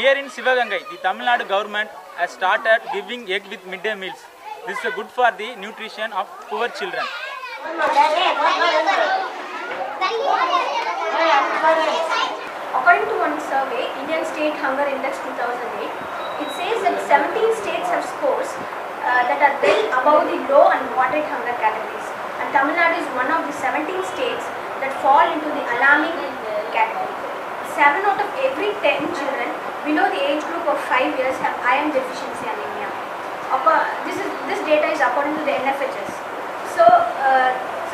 Here in Sivagangai, the Tamil Nadu government has started giving egg with midday meals. This is good for the nutrition of poor children. According to one survey, India State Hunger Index 2008, it says that 17 states have scores that are well above the low and moderate hunger categories. And Tamil Nadu is one of the 17 states that fall into the alarming category. 7 out of every 10 children below the age group of 5 years have iron deficiency anemia. This data is according to the NFHS. So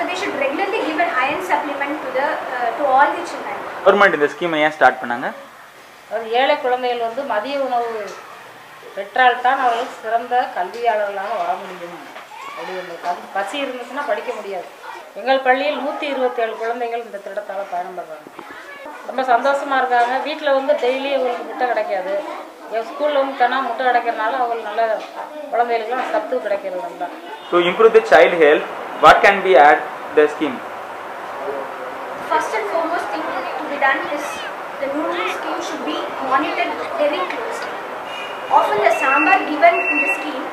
they should regularly give an iron supplement to all the children. Government in the scheme I start pananga. Or yele kulangal vandu madhiya unavu petral than avargal siranda kalviyalargalana varamudiyum. Adu endra pasi irundhuchuna padikka mudiyadhu. Engal palliyil 127 kulangal indha thidathala payanam panranga. Romba sandoshama irukanga veetla vandu daily avargal mutta kedaikadhu. School tana mutta kedaikkanaala avargal nalla kulangalukku sathu kedaikkirundha. To improve the child health, what can be at the scheme? First and foremost thing to be done is the noodle scheme should be monitored very closely. Often the sambar given in the scheme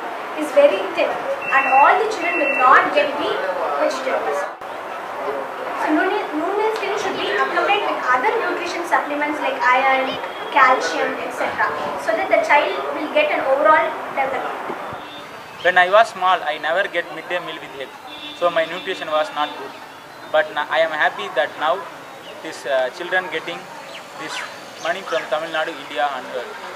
is very thin and all the children will not get the vegetables. So noodle scheme should be accompanied with other nutrition supplements like iron, calcium, etc. so that the child will get an overall development. When I was small, I never get midday meal with egg, so my nutrition was not good. But I am happy that now these children getting this money from Tamil Nadu, India and world.